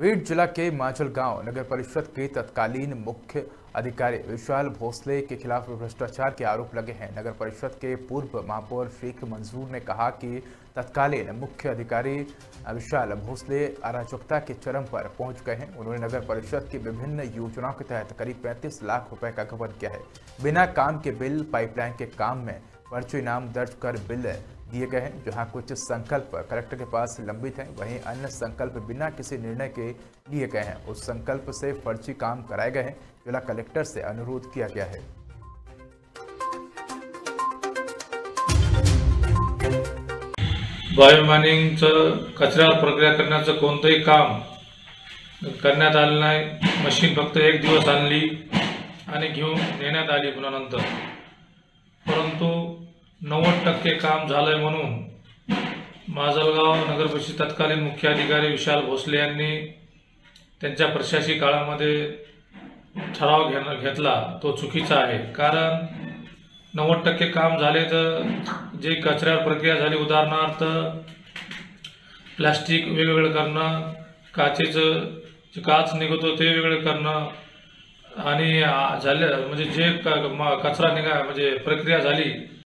बीड़ जिला के माजलगांव नगर परिषद के तत्कालीन मुख्य अधिकारी विशाल भोसले के खिलाफ भ्रष्टाचार के आरोप लगे हैं। नगर परिषद के पूर्व महापौर श्रीक मंजूर ने कहा कि तत्कालीन मुख्य अधिकारी विशाल भोसले अराजकता के चरम पर पहुंच गए हैं। उन्होंने नगर परिषद की विभिन्न योजनाओं के तहत करीब 35 लाख रुपए का गबन किया है। बिना काम के बिल, पाइपलाइन के काम में पर्ची नाम दर्ज कर बिल दिए गए हैं। जहां कुछ संकल्प कलेक्टर के पास लंबित हैं, वहीं अन्य संकल्प बिना किसी निर्णय के लिए गए हैं। उस संकल्प से फर्जी काम कराए गए हैं। जिला कलेक्टर से अनुरोध किया गया है। बायोमाइनिंगचं कचरा प्रक्रिया करण्याचं कोणतेही काम करण्यात आलं नाही। मशीन फक्त एक दिवस आणली आणि घेऊन नेण्यात आली पुनंतर, परंतु 90% काम झाले म्हणून माजलगाव नगर परिषद तत्कालीन मुख्य अधिकारी विशाल भोसले यांनी त्यांच्या प्रशासकीय काळामध्ये ठराव घेतला तो चुकीचा आहे। कारण 90% काम झाले तर जे कचरा प्रक्रिया झाली, उदाहरणार्थ प्लास्टिक वेगवेगळे करणं, काचेचं जे काच निघतो ते वेगळे करणं आणि झाले म्हणजे जे कचरा निघा म्हणजे प्रक्रिया झाली।